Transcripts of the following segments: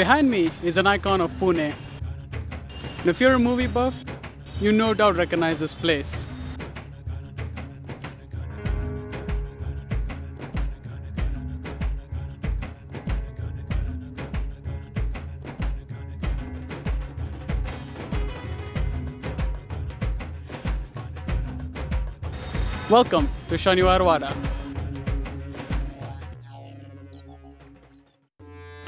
Behind me is an icon of Pune. Now, if you're a movie buff, you no doubt recognize this place. Welcome to Shaniwar Wada.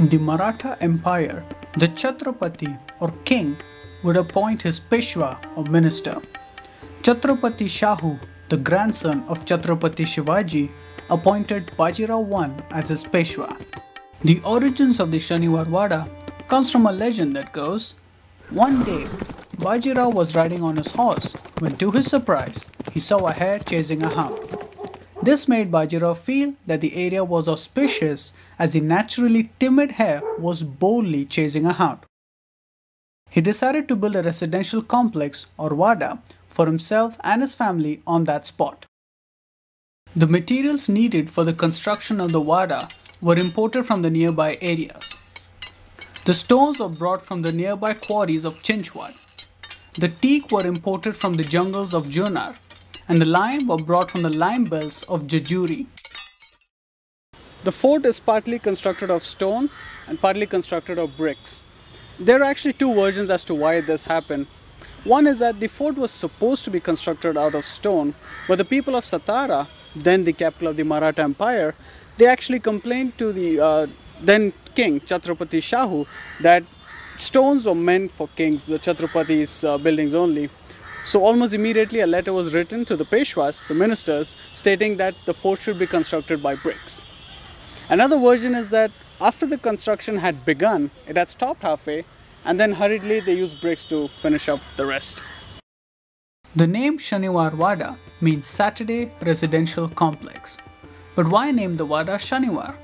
In the Maratha Empire, the Chhatrapati or king would appoint his Peshwa or minister. Chhatrapati Shahu, the grandson of Chhatrapati Shivaji, appointed Bajirao I as his Peshwa. The origins of the Shaniwar Wada comes from a legend that goes, one day, Bajirao was riding on his horse when, to his surprise, he saw a hare chasing a hound. This made Bajirao feel that the area was auspicious as the naturally timid hare was boldly chasing a hound. He decided to build a residential complex or wada for himself and his family on that spot. The materials needed for the construction of the wada were imported from the nearby areas. The stones were brought from the nearby quarries of Chinchwad. The teak were imported from the jungles of Junnar, and the lime were brought from the lime belts of Jejuri. The fort is partly constructed of stone and partly constructed of bricks. There are actually two versions as to why this happened. One is that the fort was supposed to be constructed out of stone, but the people of Satara, then the capital of the Maratha Empire, they actually complained to the then king Chhatrapati Shahu that stones were meant for kings, the Chhatrapati's buildings only. So almost immediately a letter was written to the Peshwas, the ministers, stating that the fort should be constructed by bricks. Another version is that after the construction had begun, it had stopped halfway, and then hurriedly they used bricks to finish up the rest. The name Shaniwar Wada means Saturday Residential Complex. But why name the Wada Shaniwar?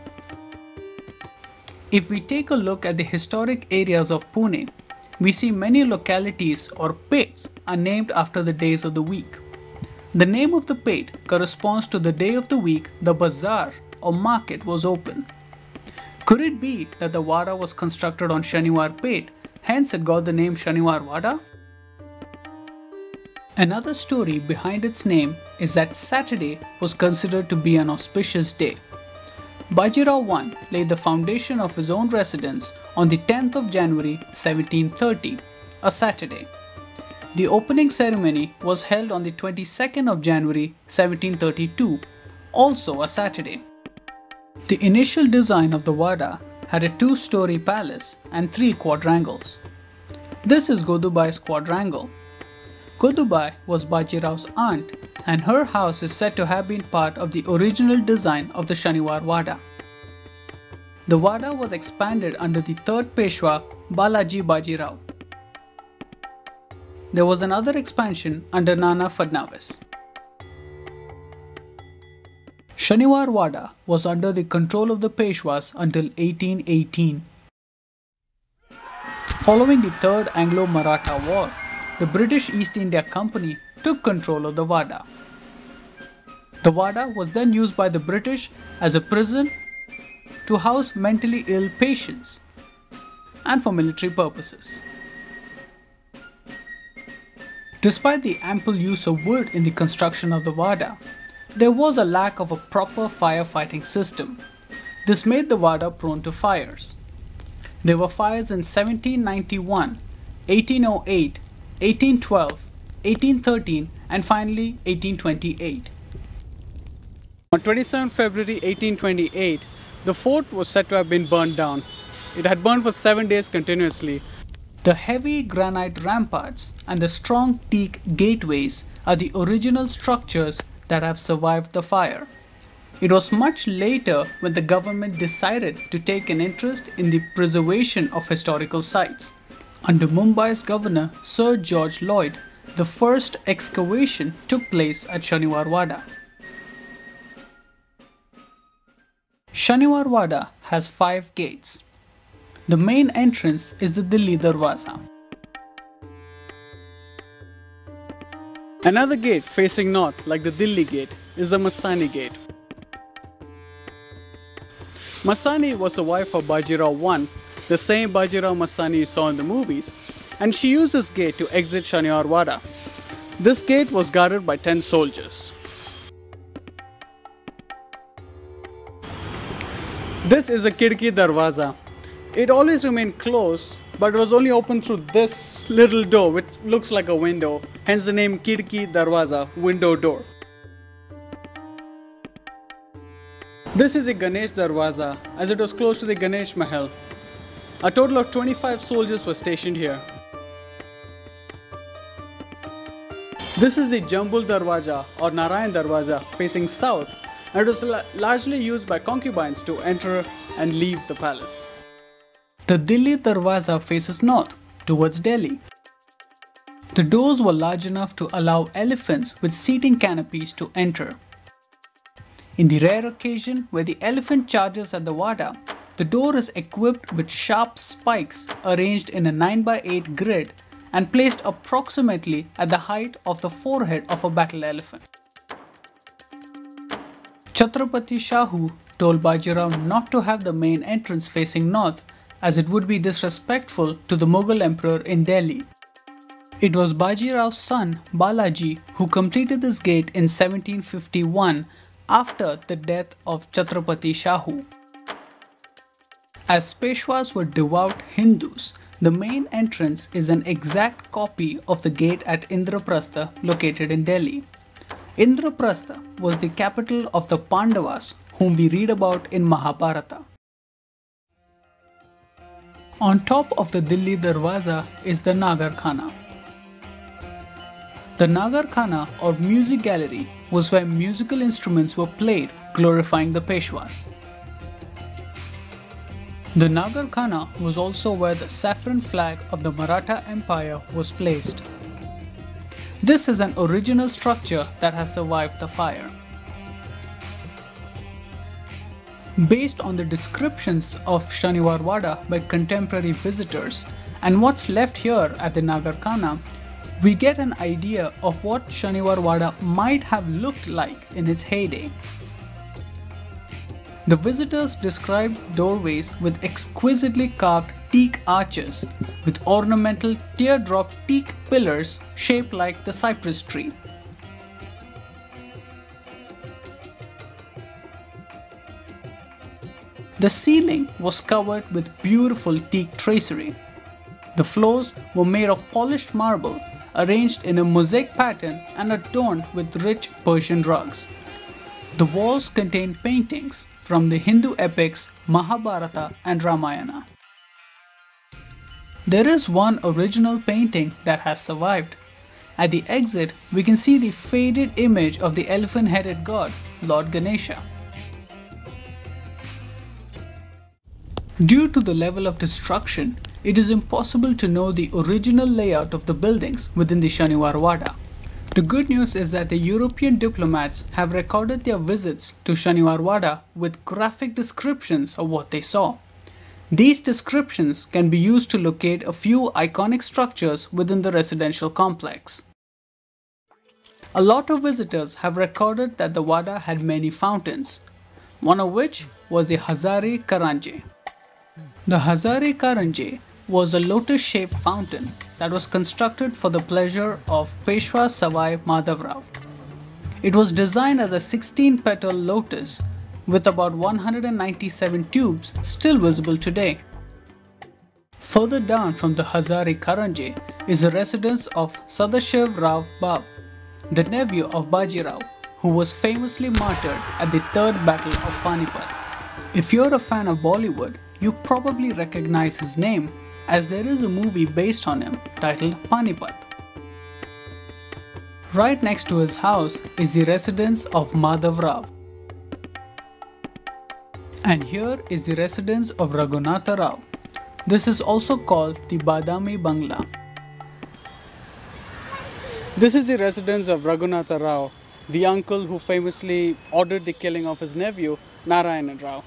If we take a look at the historic areas of Pune, we see many localities or pets are named after the days of the week. The name of the pet corresponds to the day of the week the bazaar or market was open. Could it be that the wada was constructed on Shaniwar pet, hence it got the name Shaniwar Wada? Another story behind its name is that Saturday was considered to be an auspicious day. Bajirao I laid the foundation of his own residence on the 10th of January 1730, a Saturday. The opening ceremony was held on the 22nd of January 1732, also a Saturday. The initial design of the wada had a two-story palace and three quadrangles. This is Godubai's quadrangle. Godubai was Bajirao's aunt, and her house is said to have been part of the original design of the Shaniwar Wada. The wada was expanded under the third Peshwa, Balaji Bajirao. There was another expansion under Nana Fadnavis. Shaniwar Wada was under the control of the Peshwas until 1818. Following the Third Anglo-Maratha War, the British East India Company took control of the wada. The wada was then used by the British as a prison, to house mentally ill patients, and for military purposes. Despite the ample use of wood in the construction of the wada, there was a lack of a proper firefighting system. This made the wada prone to fires. There were fires in 1791, 1808, 1812, 1813, and finally 1828. On 27 February 1828, the fort was said to have been burned down. It had burned for 7 days continuously. The heavy granite ramparts and the strong teak gateways are the original structures that have survived the fire. It was much later when the government decided to take an interest in the preservation of historical sites. Under Mumbai's governor, Sir George Lloyd, the first excavation took place at Shaniwar Wada. Shaniwar Wada has 5 gates. The main entrance is the Dilli Darwaza. Another gate facing north, like the Dilli Gate, is the Masani Gate. Masani was the wife of Bajirao I, the same Bajirao Mastani you saw in the movies, and she used this gate to exit Shaniwar Wada. This gate was guarded by 10 soldiers. This is a Kirki Darwaza. It always remained closed, but it was only opened through this little door which looks like a window, hence the name Kirki Darwaza, window door. This is a Ganesh Darwaza, as it was close to the Ganesh Mahal. A total of 25 soldiers were stationed here. This is the Jambul Darwaza or Narayan Darwaza, facing south, and it was largely used by concubines to enter and leave the palace. The Dilli Darwaza faces north, towards Delhi. The doors were large enough to allow elephants with seating canopies to enter. In the rare occasion where the elephant charges at the Wada, the door is equipped with sharp spikes arranged in a 9x8 grid and placed approximately at the height of the forehead of a battle elephant. Chhatrapati Shahu told Bajirao not to have the main entrance facing north, as it would be disrespectful to the Mughal emperor in Delhi. It was Bajirao's son Balaji who completed this gate in 1751. After the death of Chhatrapati Shahu. As Peshwas were devout Hindus, the main entrance is an exact copy of the gate at Indraprastha located in Delhi. Indraprastha was the capital of the Pandavas, whom we read about in Mahabharata. On top of the Dilli Darwaza is the Nagarkhana. The Nagarkhana or music gallery was where musical instruments were played, glorifying the Peshwas. The Nagarkhana was also where the saffron flag of the Maratha Empire was placed. This is an original structure that has survived the fire. Based on the descriptions of Shaniwar Wada by contemporary visitors and what's left here at the Nagarkhana, we get an idea of what Shaniwar Wada might have looked like in its heyday. The visitors described doorways with exquisitely carved teak arches with ornamental teardrop teak pillars shaped like the cypress tree. The ceiling was covered with beautiful teak tracery. The floors were made of polished marble arranged in a mosaic pattern and adorned with rich Persian rugs. The walls contain paintings from the Hindu epics Mahabharata and Ramayana. There is one original painting that has survived. At the exit, we can see the faded image of the elephant-headed god, Lord Ganesha. Due to the level of destruction, it is impossible to know the original layout of the buildings within the Shaniwar Wada. The good news is that the European diplomats have recorded their visits to Shaniwar Wada with graphic descriptions of what they saw. These descriptions can be used to locate a few iconic structures within the residential complex. A lot of visitors have recorded that the Wada had many fountains, one of which was the Hazari Karanje. The Hazari Karanje was a lotus-shaped fountain that was constructed for the pleasure of Peshwa Sawai Madhavrao. It was designed as a 16-petal lotus with about 197 tubes still visible today. Further down from the Hazari Karanje is the residence of Sadashiv Rao Bab, the nephew of Bajirao, who was famously martyred at the Third Battle of Panipat. If you're a fan of Bollywood, you probably recognize his name, as there is a movie based on him titled Panipat. Right next to his house is the residence of Madhavrao. And here is the residence of Raghunatha Rao. This is also called the Badami Bangla. This is the residence of Raghunatha Rao, the uncle who famously ordered the killing of his nephew Narayan Rao.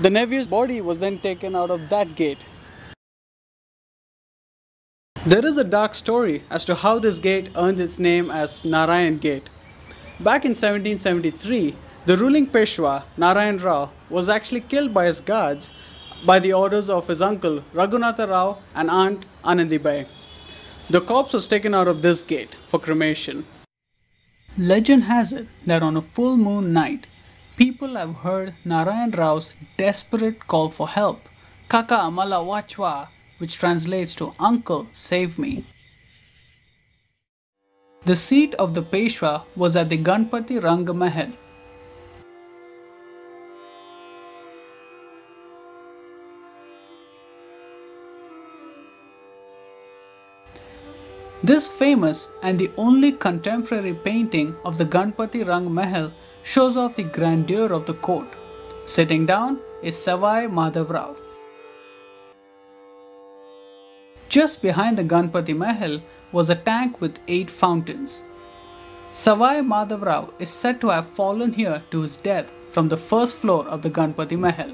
The nephew's body was then taken out of that gate. There is a dark story as to how this gate earned its name as Narayan Gate. Back in 1773, the ruling Peshwa, Narayan Rao, was actually killed by his guards by the orders of his uncle Raghunatha Rao and aunt Anandibai. The corpse was taken out of this gate for cremation. Legend has it that on a full moon night, people have heard Narayan Rao's desperate call for help, Kaka Amala Wachwa, which translates to Uncle, save me. The seat of the Peshwa was at the Ganpati Rang Mahal. This famous and the only contemporary painting of the Ganpati Rang Mahal shows off the grandeur of the court. Sitting down is Sawai Madhavrao. Just behind the Ganpati Mahal was a tank with 8 fountains. Sawai Madhavrao is said to have fallen here to his death from the first floor of the Ganpati Mahal.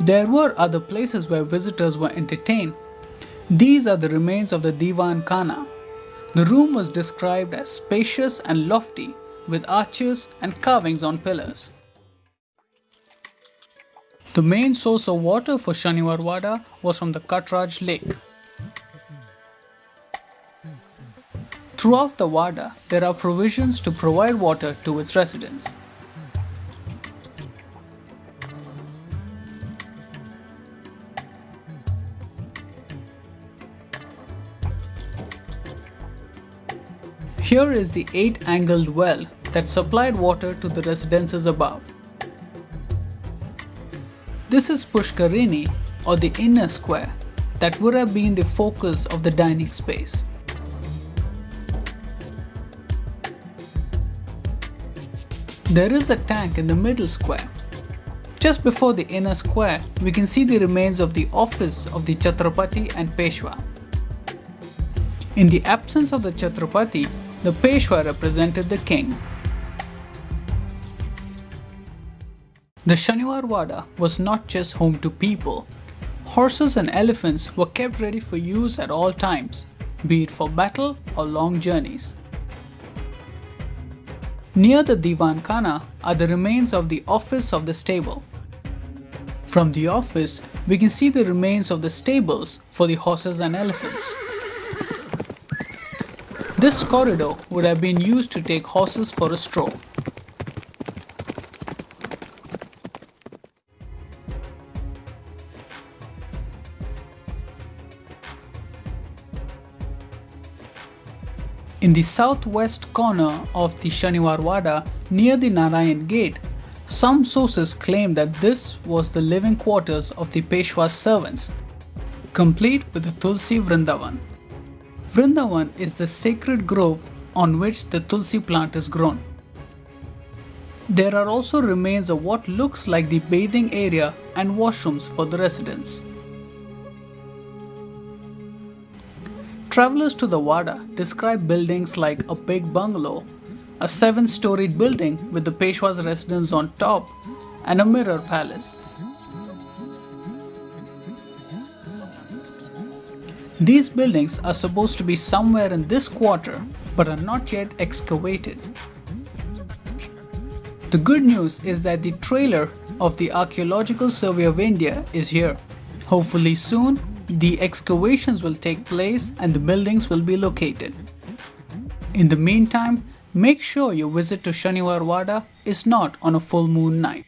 There were other places where visitors were entertained. These are the remains of the Diwan Khana. The room was described as spacious and lofty, with arches and carvings on pillars. The main source of water for Shaniwar Wada was from the Katraj lake. Throughout the Wada, there are provisions to provide water to its residents. Here is the 8-angled well that supplied water to the residences above. This is Pushkarini, or the inner square, that would have been the focus of the dining space. There is a tank in the middle square. Just before the inner square, we can see the remains of the office of the Chhatrapati and Peshwa. In the absence of the Chhatrapati, the Peshwa represented the king. The Shaniwar Wada was not just home to people. Horses and elephants were kept ready for use at all times, be it for battle or long journeys. Near the Diwan Khana are the remains of the office of the stable. From the office, we can see the remains of the stables for the horses and elephants. This corridor would have been used to take horses for a stroll. In the southwest corner of the Shaniwar Wada, near the Narayan Gate, some sources claim that this was the living quarters of the Peshwa's servants, complete with the Tulsi Vrindavan. Vrindavan is the sacred grove on which the tulsi plant is grown. There are also remains of what looks like the bathing area and washrooms for the residents. Travelers to the Wada describe buildings like a big bungalow, a 7-storied building with the Peshwa's residence on top, and a mirror palace. These buildings are supposed to be somewhere in this quarter, but are not yet excavated. The good news is that the trailer of the Archaeological Survey of India is here. Hopefully soon, the excavations will take place and the buildings will be located. In the meantime, make sure your visit to Shaniwar Wada is not on a full moon night.